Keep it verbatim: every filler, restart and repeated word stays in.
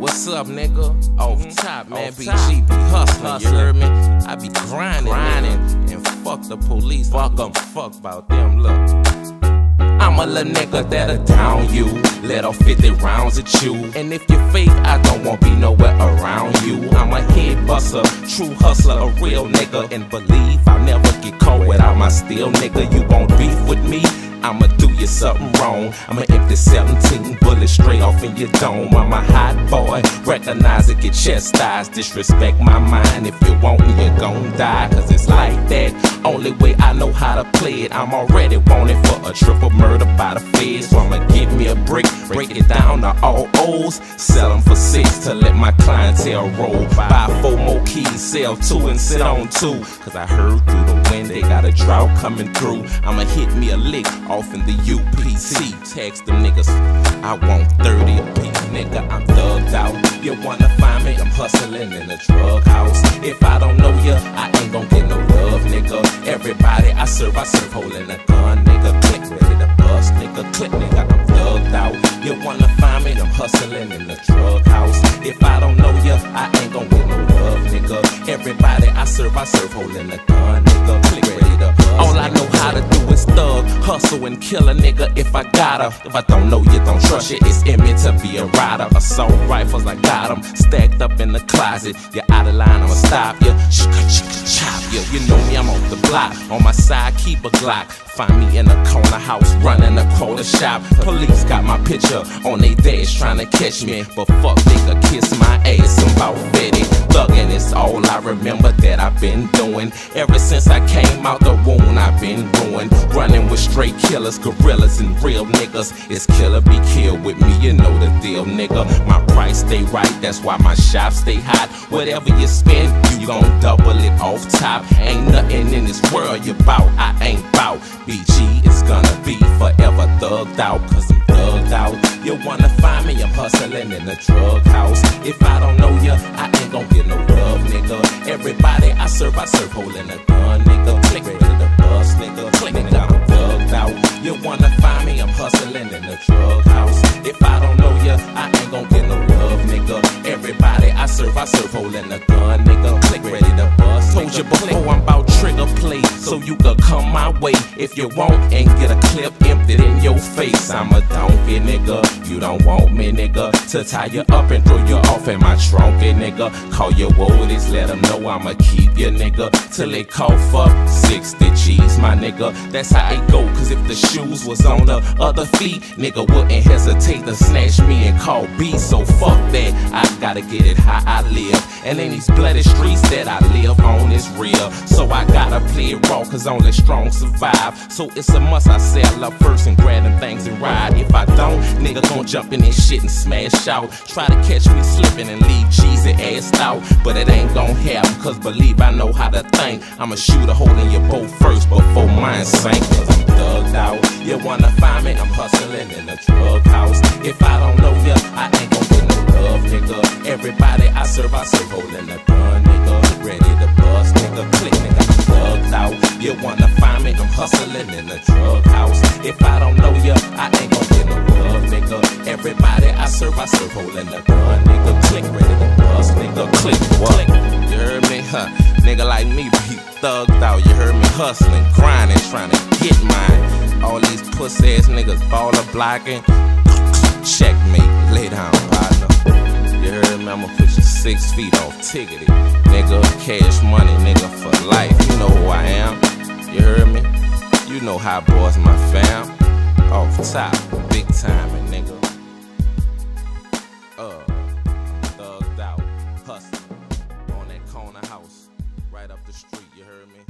What's up, nigga? Off top, man. B G be hustling, you heard me? I be grinding, grinding, and fuck the police. Fuck them, fuck about them. Look. I'm a little nigga that'll down you, let off fifty rounds at you. And if you're fake, I don't want be nowhere around you. I'm a head buster, true hustler, a real nigga. And believe I'll never get caught without my steel, nigga. You won't beef with me, I'ma do you something wrong. I'ma empty seventeen bullets straight off in your dome. I'm a hot boy, recognize it, get chastised. Disrespect my mind, if you want me, you're gon' die. Cause it's like that, only way I know how to play it. I'm already wanted for a triple murder by the feds. So I'ma give me a break, break it down to all O's. Sell them for six to let my clientele roll. Buy four more keys, sell two and sit on two. Cause I heard through the wind they got a drought coming through. I'ma hit me a lick off in the U P C. Text them niggas, I want thirty a piece, nigga. I'm thugged out. You wanna find me? I'm hustling in a drug house. If I don't know ya, I ain't gon' get no love, nigga. Everybody I serve, I serve holding a gun, nigga. Click, ready to bust, nigga. Click, nigga, I'm thugged out. You wanna find me? I'm hustling in a drug house. If I don't know ya, I ain't gon' get no love, nigga. Everybody I serve, I serve holding a gun, nigga. Click, ready to bust. All I know how to do is thug, hustle, and kill a nigga if I gotta. If I don't know you, don't trust it. It's in me to be a rider. Assault rifles, I got them stacked up in the closet. You're out of line, I'ma stop you. Chop you. You know me, I'm off the block. On my side, keep a Glock. Find me in a corner house, running a corner shop. Police got my picture on they dash trying to catch me. But fuck, nigga, kiss my ass. I'm about fifty. Thuggin' is all I remember that I've been doing. Ever since I came out the wound, I've been ruined. Running with straight killers, gorillas, and real niggas. It's killer be killed with me, you know the deal, nigga. My price stay right, that's why my shop stay hot. Whatever you spend, you gon' double it off top. Ain't nothing in this world you bout, I ain't bout. B G is gonna be forever thugged out, cause I'm thugged out. You wanna find me, I'm hustling in a drug house. If I don't know ya, I ain't gon' get no love, nigga. Everybody I serve, I serve holding a gun, nigga. Click, ready to bust, nigga. Click, nigga, I'm thugged out. You wanna find me, I'm hustling in a drug house. If I don't know ya, I ain't gon' get no love, nigga. Everybody I serve, I serve holding a gun, nigga. Click, ready to bust, nigga. Told you before, I'm bout trigger play, so you could come my way. If you want and get a clip emptied in your face, I'm a donkey, nigga. You don't want me, nigga, to tie you up and throw you off in my tronky, nigga. Call your woodies, let them know I'ma keep you, nigga, till they cough up sixty G's, my nigga. That's how it go, cause if the shoes was on the other feet, nigga wouldn't hesitate to snatch me and call B. So fuck that, I gotta get it how I live. And in these bloody streets that I live on is real, so I gotta play it raw, cause only strong survive. So it's a must I sell up first and grabbing things and ride. If I don't, nigga gon' jump in this shit and smash out. Try to catch me slipping and leave Jeezy ass out, but it ain't gon' happen, cause believe I know how to think. I'ma shoot a hole in your boat first before mine sink, cause I'm thugged out. You wanna find me, I'm hustling in a drug house. If I don't know ya, I ain't gon' get no love, nigga. Everybody I serve, I serve holding a gun, nigga. Ready to bust, nigga. Click, nigga, I'm thugged out. You wanna find me, I'm hustling in a drug house. If I don't know ya, I ain't gon' get no love, nigga. Everybody I serve, I serve holding a gun, nigga. Click, ready to bust, nigga. Click, click. You heard me, huh? Nigga like me be thugged out, you heard me? Hustling, grinding, trying to get mine. All these pussy ass niggas baller blocking. Checkmate, lay down, partner. You heard me? I'ma put you six feet off tickety, nigga. Cash money, nigga, for life. You know who I am, you heard me? You know how boys my fam. Off top, big timing, nigga. Uh, thugged out, hustling on that corner house. Right up the street, you heard me?